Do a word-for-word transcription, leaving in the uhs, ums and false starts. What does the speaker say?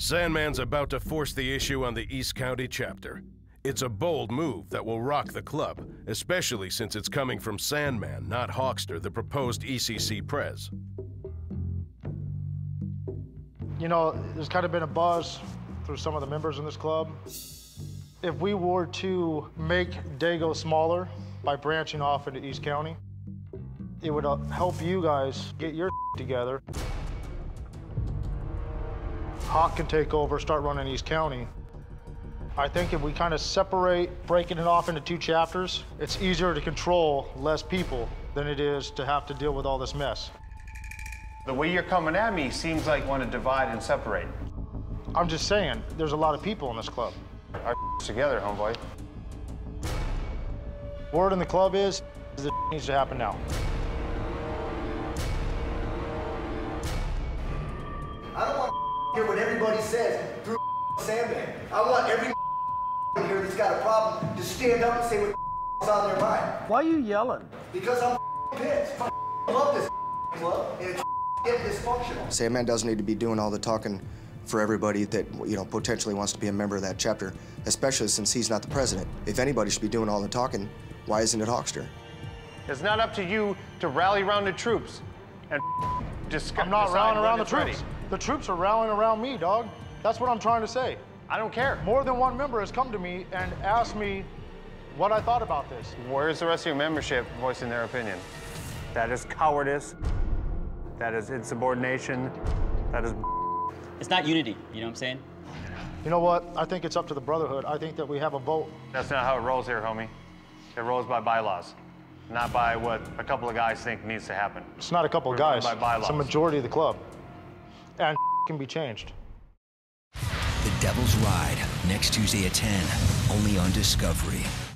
Sandman's about to force the issue on the East County chapter. It's a bold move that will rock the club, especially since it's coming from Sandman, not Hawkster, the proposed E C C prez. You know, there's kind of been a buzz through some of the members in this club. If we were to make Dago smaller by branching off into East County, it would help you guys get your together. Hawk can take over, start running East County. I think if we kind of separate, breaking it off into two chapters, it's easier to control less people than it is to have to deal with all this mess. The way you're coming at me seems like you want to divide and separate. I'm just saying, there's a lot of people in this club. Our together, homeboy. Word in the club is, this needs to happen now. What everybody says through Sandman. I want every here that's got a problem to stand up and say what's on their mind. Why are you yelling? Because I'm pissed. I love this club, and it's getting dysfunctional. Sandman doesn't need to be doing all the talking for everybody that, you know, potentially wants to be a member of that chapter, especially since he's not the president. If anybody should be doing all the talking, why isn't it Hawkster? It's not up to you to rally around the troops and discuss. I'm not rallying around the troops. Ready. The troops are rallying around me, dog. That's what I'm trying to say. I don't care. More than one member has come to me and asked me what I thought about this. Where's the rest of your membership voicing their opinion? That is cowardice. That is insubordination. That is. It's not unity, you know what I'm saying? You know what? I think it's up to the brotherhood. I think that we have a vote. That's not how it rolls here, homie. It rolls by bylaws, not by what a couple of guys think needs to happen. It's not a couple of guys. By bylaws. It's a majority of the club. And can be changed. The Devil's Ride, next Tuesday at ten, only on Discovery.